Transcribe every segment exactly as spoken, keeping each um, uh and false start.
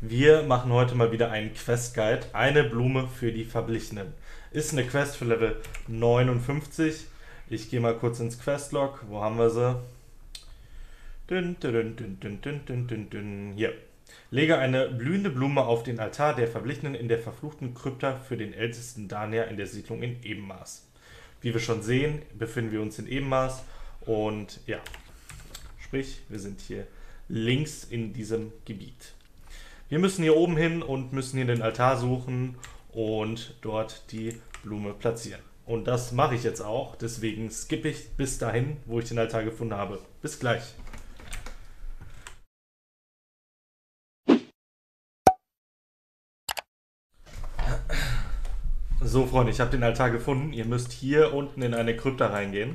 Wir machen heute mal wieder einen Quest-Guide. Eine Blume für die Verblichenen. Ist eine Quest für Level neunundfünfzig. Ich gehe mal kurz ins Questlog. Wo haben wir sie? Dün, dün, dün, dün, dün, dün, dün, dün. Hier. Lege eine blühende Blume auf den Altar der Verblichenen in der verfluchten Krypta für den ältesten Danier in der Siedlung in Ebenmaß. Wie wir schon sehen, befinden wir uns in Ebenmaß. Und ja, sprich, wir sind hier links in diesem Gebiet. Wir müssen hier oben hin und müssen hier den Altar suchen und dort die Blume platzieren. Und das mache ich jetzt auch, deswegen skippe ich bis dahin, wo ich den Altar gefunden habe. Bis gleich. So Freunde, ich habe den Altar gefunden. Ihr müsst hier unten in eine Krypta reingehen,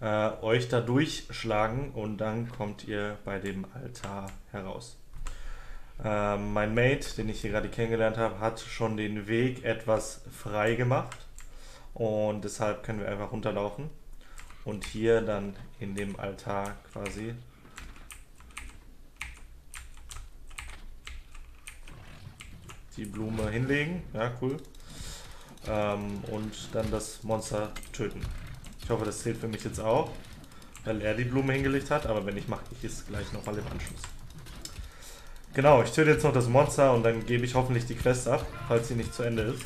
äh, euch da durchschlagen und dann kommt ihr bei dem Altar heraus. Uh, mein Mate, den ich hier gerade kennengelernt habe, hat schon den Weg etwas frei gemacht und deshalb können wir einfach runterlaufen und hier dann in dem Altar quasi die Blume hinlegen, ja cool, um, und dann das Monster töten. Ich hoffe, das zählt für mich jetzt auch, weil er die Blume hingelegt hat, aber wenn nicht, mache ich es gleich nochmal im Anschluss. Genau, ich töte jetzt noch das Monster und dann gebe ich hoffentlich die Quest ab, falls sie nicht zu Ende ist.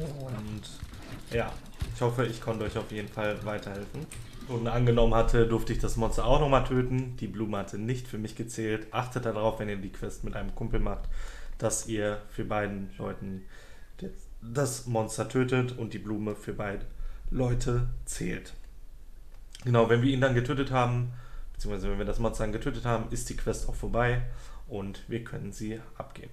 Und ja, ich hoffe, ich konnte euch auf jeden Fall weiterhelfen. Und angenommen hatte, durfte ich das Monster auch nochmal töten. Die Blume hatte nicht für mich gezählt. Achtet darauf, wenn ihr die Quest mit einem Kumpel macht, dass ihr für beiden Leuten das Monster tötet und die Blume für beide Leute zählt. Genau, wenn wir ihn dann getötet haben, beziehungsweise wenn wir das Monster dann getötet haben, ist die Quest auch vorbei und wir können sie abgeben.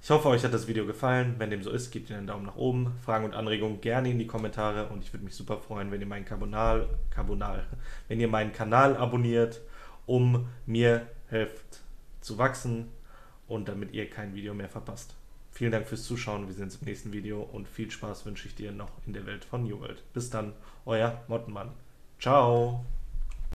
Ich hoffe, euch hat das Video gefallen. Wenn dem so ist, gebt ihr einen Daumen nach oben. Fragen und Anregungen gerne in die Kommentare und ich würde mich super freuen, wenn ihr meinen Kanal, Kanal, wenn ihr meinen Kanal abonniert, um mir helft zu wachsen und damit ihr kein Video mehr verpasst. Vielen Dank fürs Zuschauen. Wir sehen uns im nächsten Video und viel Spaß wünsche ich dir noch in der Welt von New World. Bis dann, euer Mottenmann. Ciao!